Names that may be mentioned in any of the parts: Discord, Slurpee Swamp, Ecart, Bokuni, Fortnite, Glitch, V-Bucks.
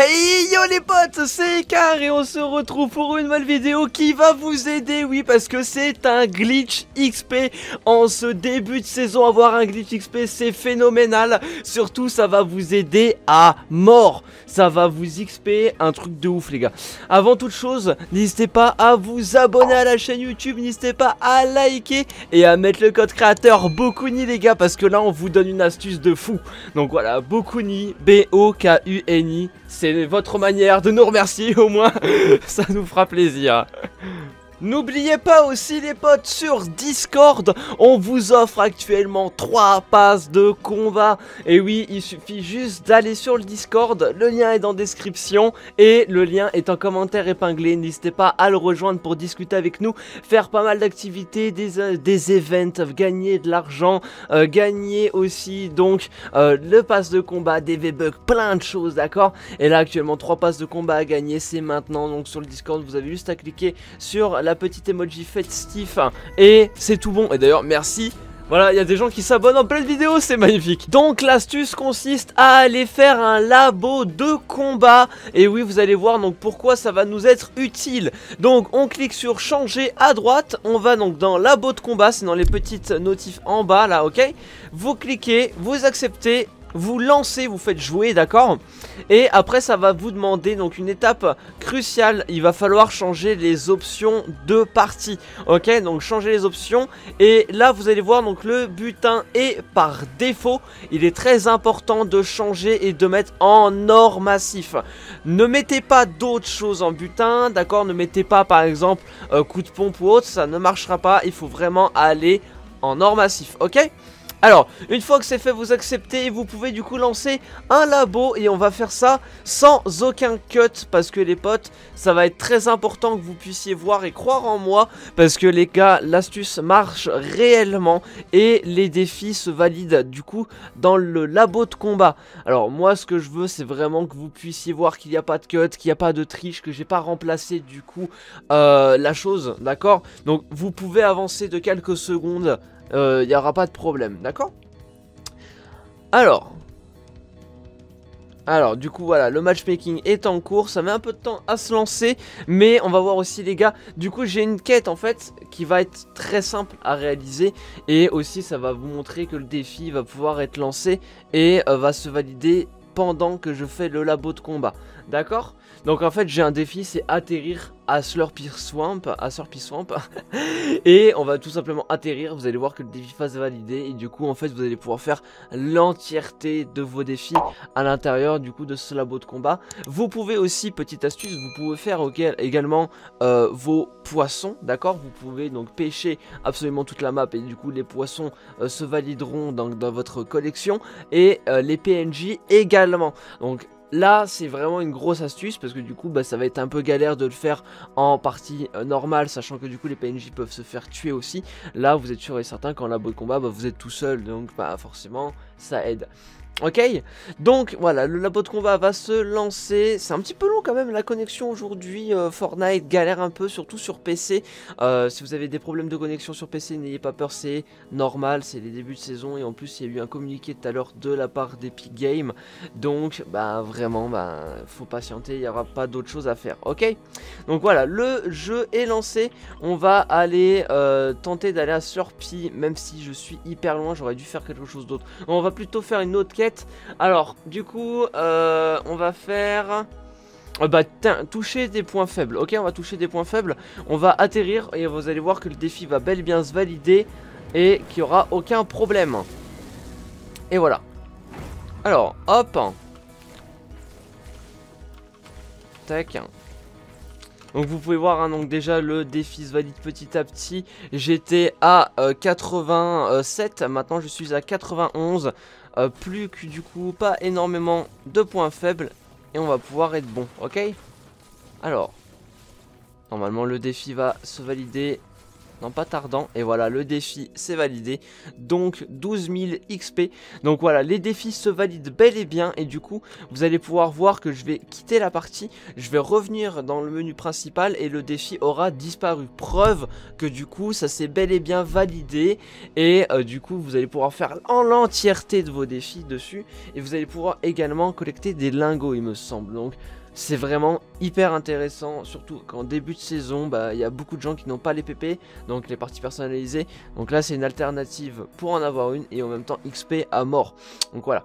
Hey yo les potes, c'est Ecart et on se retrouve pour une nouvelle vidéo qui va vous aider, oui, parce que c'est un glitch XP. En ce début de saison, avoir un glitch XP, c'est phénoménal. Surtout, ça va vous aider à mort, ça va vous XP, un truc de ouf les gars. Avant toute chose, n'hésitez pas à vous abonner à la chaîne YouTube, n'hésitez pas à liker et à mettre le code créateur Bokuni les gars, parce que là on vous donne une astuce de fou. Donc voilà, Bokuni, B-O-K-U-N-I, c'est votre manière de nous remercier au moins, ça nous fera plaisir. N'oubliez pas aussi les potes, sur Discord, on vous offre actuellement 3 passes de combat. Et oui, il suffit juste d'aller sur le Discord, le lien est dans la description et le lien est en commentaire épinglé. N'hésitez pas à le rejoindre pour discuter avec nous, faire pas mal d'activités, des events, gagner de l'argent, gagner aussi donc le pass de combat, des V-Bucks, plein de choses, d'accord. Et là actuellement 3 passes de combat à gagner, c'est maintenant, donc sur le Discord vous avez juste à cliquer sur la petite emoji festif et c'est tout bon. Et d'ailleurs merci, voilà, il y a des gens qui s'abonnent en pleine vidéo, c'est magnifique. Donc l'astuce consiste à aller faire un labo de combat. Et oui, vous allez voir donc pourquoi ça va nous être utile. Donc on clique sur changer à droite, on va donc dans labo de combat, c'est dans les petites notifs en bas là, ok. Vous cliquez, vous acceptez, vous lancez, vous faites jouer, d'accord. Et après ça va vous demander donc une étape cruciale, il va falloir changer les options de partie. Ok, donc changer les options. Et là vous allez voir donc le butin est par défaut. Il est très important de changer et de mettre en or massif. Ne mettez pas d'autres choses en butin, d'accord. Ne mettez pas par exemple coup de pompe ou autre, ça ne marchera pas. Il faut vraiment aller en or massif, ok. Alors, une fois que c'est fait, vous acceptez et vous pouvez du coup lancer un labo. Et on va faire ça sans aucun cut, parce que les potes, ça va être très important que vous puissiez voir et croire en moi, parce que les gars, l'astuce marche réellement et les défis se valident du coup dans le labo de combat. Alors moi, ce que je veux, c'est vraiment que vous puissiez voir qu'il n'y a pas de cut, qu'il n'y a pas de triche, que j'ai pas remplacé du coup la chose, d'accord. Donc vous pouvez avancer de quelques secondes, il n'y aura pas de problème, d'accord. Alors, du coup, voilà, le matchmaking est en cours, ça met un peu de temps à se lancer, mais on va voir aussi, les gars, du coup, j'ai une quête, en fait, qui va être très simple à réaliser, et aussi, ça va vous montrer que le défi va pouvoir être lancé et va se valider pendant que je fais le labo de combat, d'accord. Donc en fait j'ai un défi, c'est atterrir à Slurpee Swamp et on va tout simplement atterrir. Vous allez voir que le défi va se valider et du coup en fait vous allez pouvoir faire l'entièreté de vos défis à l'intérieur du coup de ce labo de combat. Vous pouvez aussi, petite astuce, vous pouvez faire également vos poissons, d'accord. Vous pouvez donc pêcher absolument toute la map et du coup les poissons se valideront dans votre collection et les PNJ également. Donc là c'est vraiment une grosse astuce parce que du coup bah, ça va être un peu galère de le faire en partie normale, sachant que du coup les PNJ peuvent se faire tuer aussi. Là vous êtes sûr et certain qu'en labo de combat bah, vous êtes tout seul, donc bah, forcément ça aide. Ok, donc voilà, le labo de combat va se lancer. C'est un petit peu long quand même la connexion aujourd'hui, Fortnite galère un peu, surtout sur PC. Si vous avez des problèmes de connexion sur PC, n'ayez pas peur, c'est normal, c'est les débuts de saison. Et en plus il y a eu un communiqué tout à l'heure de la part d'Epic Games. Donc bah vraiment, bah faut patienter, il n'y aura pas d'autre chose à faire, ok. Donc voilà, le jeu est lancé. On va aller tenter d'aller à Slurpee, même si je suis hyper loin, j'aurais dû faire quelque chose d'autre. On va plutôt faire une autre quête. Alors du coup on va faire toucher des points faibles. Ok, on va toucher des points faibles. On va atterrir et vous allez voir que le défi va bel et bien se valider et qu'il n'y aura aucun problème. Et voilà. Alors hop, tac. Donc vous pouvez voir hein, donc déjà le défi se valide petit à petit. J'étais à 87, maintenant je suis à 91. Plus que du coup pas énormément de points faibles et on va pouvoir être bon, ok. Alors normalement le défi va se valider dans pas tardant. Et voilà, le défi c'est validé, donc 12 000 XP. Donc voilà, les défis se valident bel et bien. Et du coup vous allez pouvoir voir que je vais quitter la partie, je vais revenir dans le menu principal et le défi aura disparu. Preuve que du coup ça s'est bel et bien validé. Et du coup vous allez pouvoir faire en l'entièreté de vos défis dessus. Et vous allez pouvoir également collecter des lingots il me semble. Donc c'est vraiment hyper intéressant, surtout qu'en début de saison, bah, y a beaucoup de gens qui n'ont pas les PP, donc les parties personnalisées. Donc là, c'est une alternative pour en avoir une et en même temps XP à mort. Donc voilà.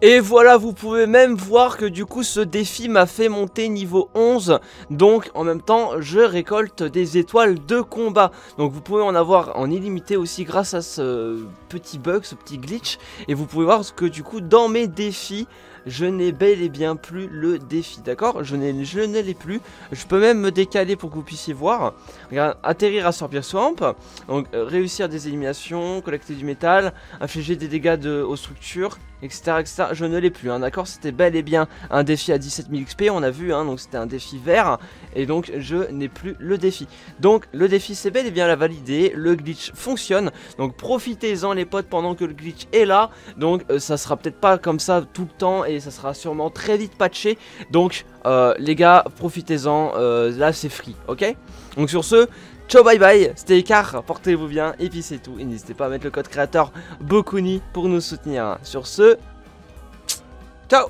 Et voilà, vous pouvez même voir que du coup ce défi m'a fait monter niveau 11. Donc en même temps je récolte des étoiles de combat. Donc vous pouvez en avoir en illimité aussi grâce à ce petit bug, ce petit glitch. Et vous pouvez voir que du coup dans mes défis je n'ai bel et bien plus le défi. D'accord, je ne l'ai plus. Je peux même me décaler pour que vous puissiez voir. Regarde, atterrir à Slurpee Swamp. Donc réussir des éliminations, collecter du métal, infliger des dégâts aux structures, etc, etc. Je ne l'ai plus, hein, d'accord. C'était bel et bien un défi à 17 000 XP, on a vu, hein, donc c'était un défi vert. Et donc je n'ai plus le défi. Donc le défi c'est bel et bien la valider. Le glitch fonctionne. Donc profitez-en les potes pendant que le glitch est là. Donc ça sera peut-être pas comme ça tout le temps et ça sera sûrement très vite patché. Donc les gars, profitez-en, là c'est free, ok. Donc sur ce, ciao, bye bye, c'était Ecart, portez-vous bien et puis c'est tout. Et n'hésitez pas à mettre le code créateur Bokuni pour nous soutenir. Sur ce, ciao.